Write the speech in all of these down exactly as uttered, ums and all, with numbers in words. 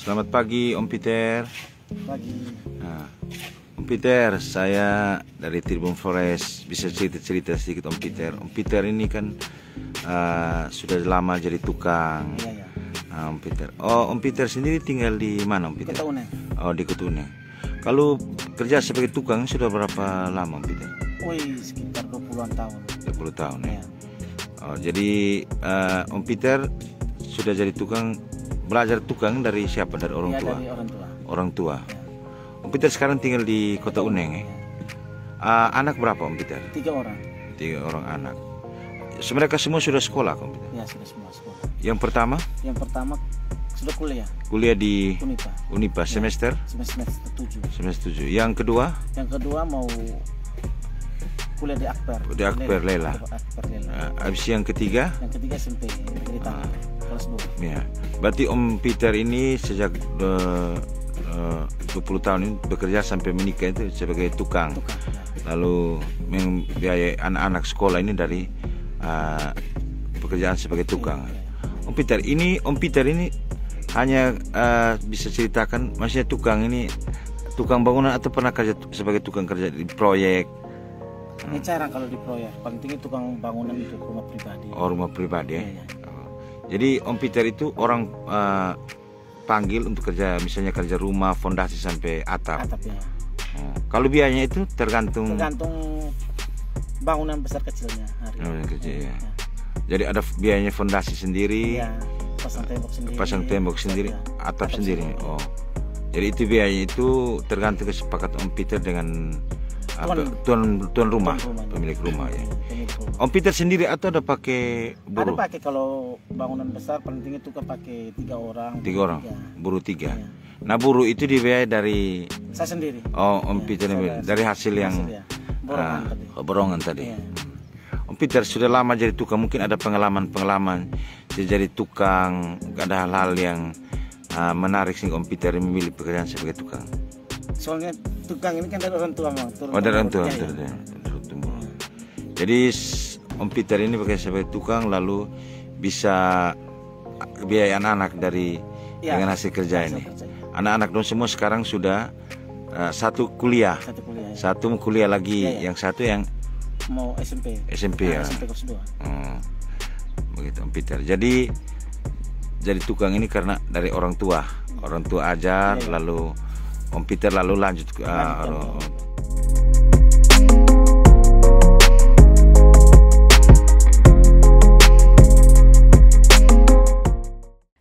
Selamat pagi Om Peter. Pagi. Nah, Om Peter, saya dari Tribun Flores, bisa cerita-cerita sedikit Om Peter. Om Peter ini kan uh, sudah lama jadi tukang. Iya, iya. Nah, Om Peter. Oh, Om Peter sendiri tinggal di mana Om Peter? Kota Uneng. Oh, di Ketuneng. Kalau kerja sebagai tukang sudah berapa lama Om Peter? Wih, sekitar dua puluhan tahun. dua puluh tahun ya. Iya. Oh, jadi uh, Om Peter sudah jadi tukang. Belajar tukang dari siapa? Dari orang tua. Dari orang tua. Orang tua. Ya. Om Peter sekarang tinggal di Kota Uneng. Ya. Uh, anak berapa Om Peter? Tiga orang. Tiga orang anak. Mereka semua sudah sekolah Om Peter? Ya, sudah semua sekolah. Yang pertama? Yang pertama sudah kuliah. Kuliah di Unipa. Unipa semester? Ya, semester tujuh. Semester tujuh. Yang kedua? Yang kedua mau kuliah di Akbar. Di Akbar Lela. Akbar Lela. Uh, abis yang ketiga? Yang ketiga sampai cerita. Uh. Ya, berarti Om Peter ini sejak uh, uh, dua puluh tahun ini bekerja sampai menikah itu sebagai tukang. tukang ya. Lalu membiayai anak-anak sekolah ini dari uh, pekerjaan sebagai tukang. Ya, ya. Om Peter ini, Om Peter ini hanya uh, bisa ceritakan, maksudnya tukang ini tukang bangunan atau pernah kerja sebagai tukang kerja di proyek? Ini cara kalau di proyek, pentingnya tukang bangunan itu rumah pribadi. Oh, rumah pribadi ya. ya. Jadi Om Peter itu orang uh, panggil untuk kerja, misalnya kerja rumah, fondasi sampai atap. Atap ya. Nah, kalau biayanya itu tergantung. Tergantung bangunan besar kecilnya. Hari bangunan kecil ya. Ya. Jadi ada biayanya fondasi sendiri. Ya, pasang tembok sendiri. Pasang tembok sendiri, ya. atap, atap sendiri. sendiri. Oh, jadi itu biayanya itu tergantung kesepakatan Om Peter dengan Tuan, tuan, tuan rumah, tuan pemilik rumah ya. Pemilik rumah. Om Peter sendiri atau ada pakai buruh? Ada pakai, kalau bangunan besar penting itu kan pakai tiga orang. Tiga orang, buruh tiga. Ya. Nah buruh itu dibiayai dari? Saya sendiri. Oh, Om ya, Peter dari, dari hasil yang ya. borongan, uh, tadi. borongan tadi. Ya. Om Peter sudah lama jadi tukang, mungkin ada pengalaman-pengalaman jadi tukang, ada hal-hal yang uh, menarik sih Om Peter memilih pekerjaan sebagai tukang. Soalnya tukang ini kan dari orang tua, Bang. Oh, dari orang tua. Ya. Ya. Jadi Om Peter ini pakai sebagai tukang lalu bisa biaya anak-anak dari ya, dengan hasil kerja ini. Anak-anak dong semua sekarang sudah uh, satu kuliah. Satu kuliah, ya. Satu kuliah lagi, ya, ya. Yang satu yang mau S M P. S M P nah, ya. S M P kelas dua. Hmm. Begitu Om Peter. Jadi jadi tukang ini karena dari orang tua. Orang tua ajar ya, ya. lalu Om Peter lalu lanjut ke ah,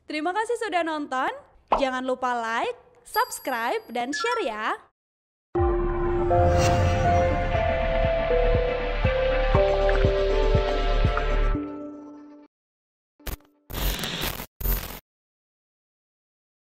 Terima kasih sudah nonton. Jangan lupa like, subscribe, dan share ya.